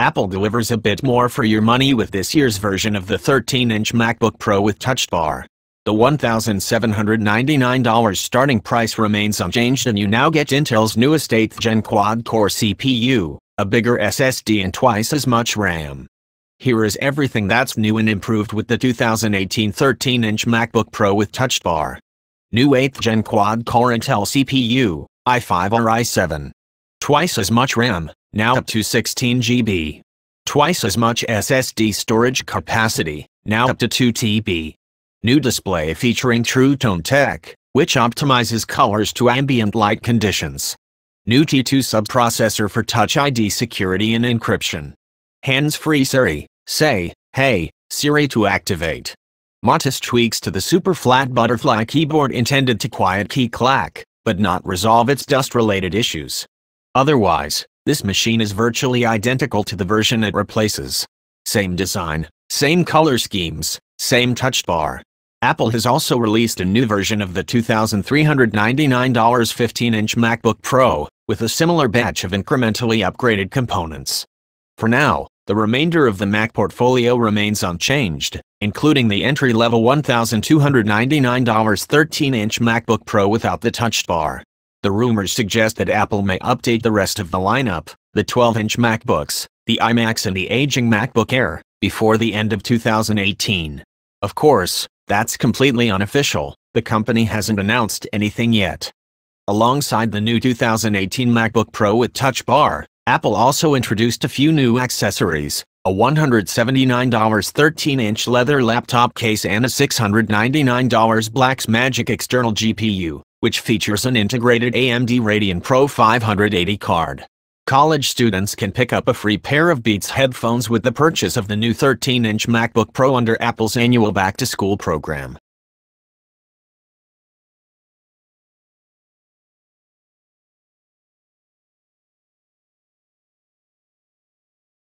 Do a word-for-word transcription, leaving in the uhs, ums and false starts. Apple delivers a bit more for your money with this year's version of the thirteen inch MacBook Pro with Touch Bar. The one thousand seven hundred ninety-nine dollars starting price remains unchanged, and you now get Intel's newest eighth gen Quad Core C P U, a bigger S S D and twice as much RAM. Here is everything that's new and improved with the two thousand eighteen thirteen inch MacBook Pro with Touch Bar. New eighth gen Quad Core Intel C P U, i five or i seven. Twice as much RAM, now up to sixteen gigabytes. Twice as much S S D storage capacity, now up to two terabytes. New display featuring True Tone tech, which optimizes colors to ambient light conditions. New T two subprocessor for Touch I D security and encryption. Hands-free Siri, say, "Hey, Siri" to activate. Modest tweaks to the super flat butterfly keyboard intended to quiet key clack, but not resolve its dust-related issues. Otherwise, this machine is virtually identical to the version it replaces. Same design, same color schemes, same Touch Bar. Apple has also released a new version of the two thousand three hundred ninety-nine dollar fifteen inch MacBook Pro, with a similar batch of incrementally upgraded components. For now, the remainder of the Mac portfolio remains unchanged, including the entry-level one thousand two hundred ninety-nine dollar thirteen inch MacBook Pro without the Touch Bar. The rumors suggest that Apple may update the rest of the lineup, the twelve inch MacBooks, the iMacs and the aging MacBook Air, before the end of two thousand eighteen. Of course, that's completely unofficial. The company hasn't announced anything yet. Alongside the new two thousand eighteen MacBook Pro with Touch Bar, Apple also introduced a few new accessories, a one hundred seventy-nine dollar thirteen inch leather laptop case and a six hundred ninety-nine dollar Blackmagic external G P U, which features an integrated A M D Radeon Pro five eighty card. College students can pick up a free pair of Beats headphones with the purchase of the new thirteen inch MacBook Pro under Apple's annual back-to-school program.